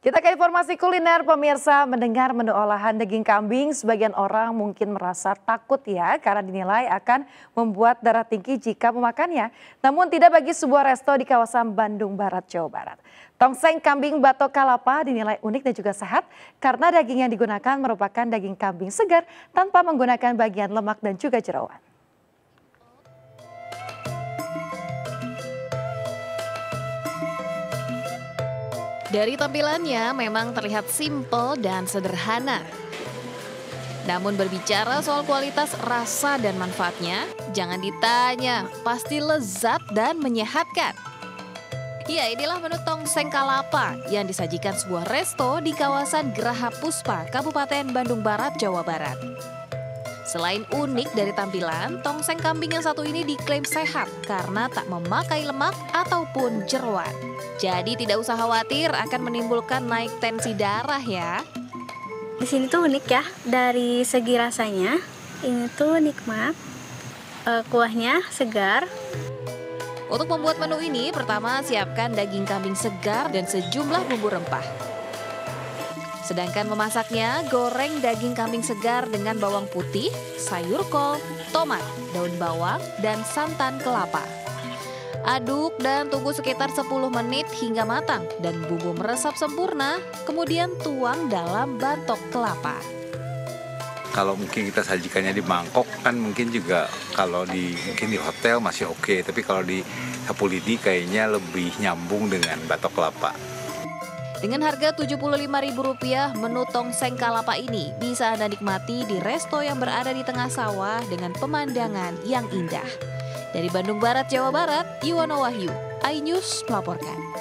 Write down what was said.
Kita ke informasi kuliner, pemirsa. Mendengar menu olahan daging kambing, sebagian orang mungkin merasa takut ya karena dinilai akan membuat darah tinggi jika memakannya. Namun tidak bagi sebuah resto di kawasan Bandung Barat, Jawa Barat. Tongseng kambing Batok Kalapa dinilai unik dan juga sehat karena daging yang digunakan merupakan daging kambing segar tanpa menggunakan bagian lemak dan juga jeroan. Dari tampilannya memang terlihat simpel dan sederhana. Namun berbicara soal kualitas rasa dan manfaatnya, jangan ditanya, pasti lezat dan menyehatkan. Ya, inilah menu tongseng Kalapa yang disajikan sebuah resto di kawasan Graha Puspa, Kabupaten Bandung Barat, Jawa Barat. Selain unik dari tampilan, tongseng kambing yang satu ini diklaim sehat karena tak memakai lemak ataupun jeroan. Jadi tidak usah khawatir akan menimbulkan naik tensi darah ya. Di sini tuh unik ya, dari segi rasanya, ini tuh nikmat, kuahnya segar. Untuk membuat menu ini, pertama siapkan daging kambing segar dan sejumlah bumbu rempah. Sedangkan memasaknya, goreng daging kambing segar dengan bawang putih, sayur kol, tomat, daun bawang, dan santan kelapa. Aduk dan tunggu sekitar 10 menit hingga matang dan bumbu meresap sempurna, kemudian tuang dalam batok kelapa. Kalau mungkin kita sajikannya di mangkok kan mungkin juga kalau mungkin di hotel masih oke, tapi kalau di Sapulidi kayaknya lebih nyambung dengan batok kelapa. Dengan harga Rp75.000, menu tongseng Kalapa ini bisa Anda nikmati di resto yang berada di tengah sawah dengan pemandangan yang indah. Dari Bandung Barat, Jawa Barat, Iwano Wahyu, AINews melaporkan.